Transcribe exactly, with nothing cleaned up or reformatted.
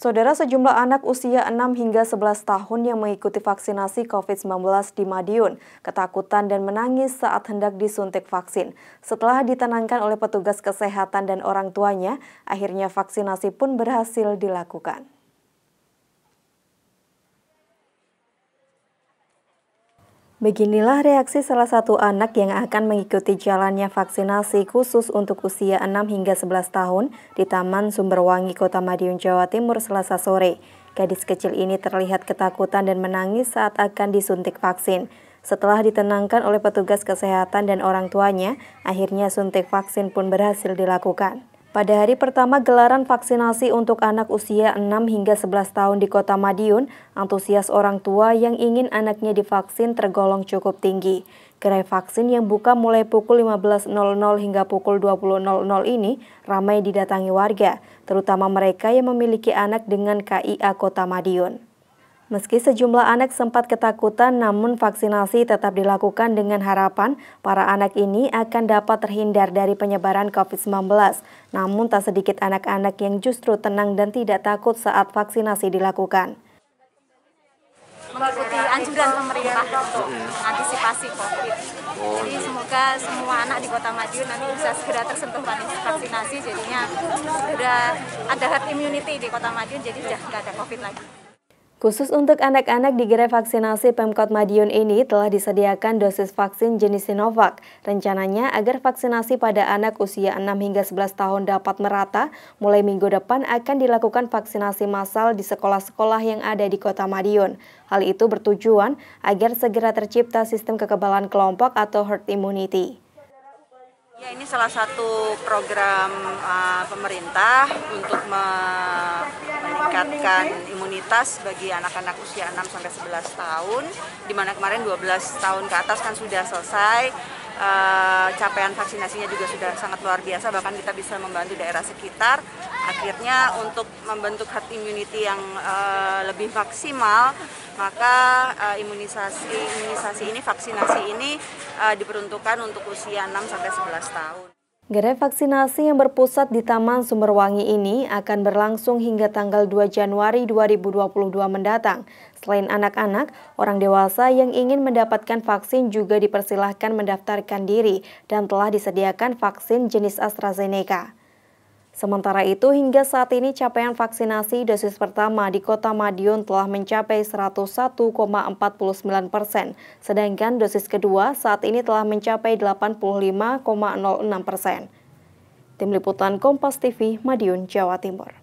Saudara, sejumlah anak usia enam hingga sebelas tahun yang mengikuti vaksinasi COVID sembilan belas di Madiun ketakutan dan menangis saat hendak disuntik vaksin. Setelah ditenangkan oleh petugas kesehatan dan orang tuanya, akhirnya vaksinasi pun berhasil dilakukan. Beginilah reaksi salah satu anak yang akan mengikuti jalannya vaksinasi khusus untuk usia enam hingga sebelas tahun di Taman Sumber Wangi, Kota Madiun, Jawa Timur, Selasa sore. Gadis kecil ini terlihat ketakutan dan menangis saat akan disuntik vaksin. Setelah ditenangkan oleh petugas kesehatan dan orang tuanya, akhirnya suntik vaksin pun berhasil dilakukan. Pada hari pertama gelaran vaksinasi untuk anak usia enam hingga sebelas tahun di Kota Madiun, antusias orang tua yang ingin anaknya divaksin tergolong cukup tinggi. Gerai vaksin yang buka mulai pukul lima belas nol nol hingga pukul dua puluh nol nol ini ramai didatangi warga, terutama mereka yang memiliki anak dengan K I A Kota Madiun. Meski sejumlah anak sempat ketakutan, namun vaksinasi tetap dilakukan dengan harapan para anak ini akan dapat terhindar dari penyebaran COVID sembilan belas. Namun tak sedikit anak-anak yang justru tenang dan tidak takut saat vaksinasi dilakukan. Mengikuti anjuran pemerintah untuk antisipasi COVID. Jadi semoga semua anak di Kota Madiun nanti bisa segera tersentuh vaksinasi, jadinya sudah ada herd immunity di Kota Madiun, jadi sudah tidak ada COVID lagi. Khusus untuk anak-anak di gerai vaksinasi Pemkot Madiun ini telah disediakan dosis vaksin jenis Sinovac. Rencananya agar vaksinasi pada anak usia enam hingga sebelas tahun dapat merata, mulai minggu depan akan dilakukan vaksinasi massal di sekolah-sekolah yang ada di Kota Madiun. Hal itu bertujuan agar segera tercipta sistem kekebalan kelompok atau herd immunity. Ya, ini salah satu program uh, pemerintah untuk meningkatkan imunitas bagi anak-anak usia enam sampai sebelas tahun, di mana kemarin dua belas tahun ke atas kan sudah selesai. Uh, capaian vaksinasinya juga sudah sangat luar biasa, bahkan kita bisa membantu daerah sekitar. Akhirnya untuk membentuk herd immunity yang uh, lebih maksimal, maka uh, imunisasi imunisasi ini vaksinasi ini uh, diperuntukkan untuk usia enam sampai sebelas tahun. Gerai vaksinasi yang berpusat di Taman Sumber Wangi ini akan berlangsung hingga tanggal dua Januari dua ribu dua puluh dua mendatang. Selain anak-anak, orang dewasa yang ingin mendapatkan vaksin juga dipersilahkan mendaftarkan diri dan telah disediakan vaksin jenis AstraZeneca. Sementara itu, hingga saat ini capaian vaksinasi dosis pertama di Kota Madiun telah mencapai seratus satu koma empat sembilan persen, sedangkan dosis kedua saat ini telah mencapai delapan puluh lima koma nol enam persen. Tim Liputan Kompas T V, Madiun, Jawa Timur.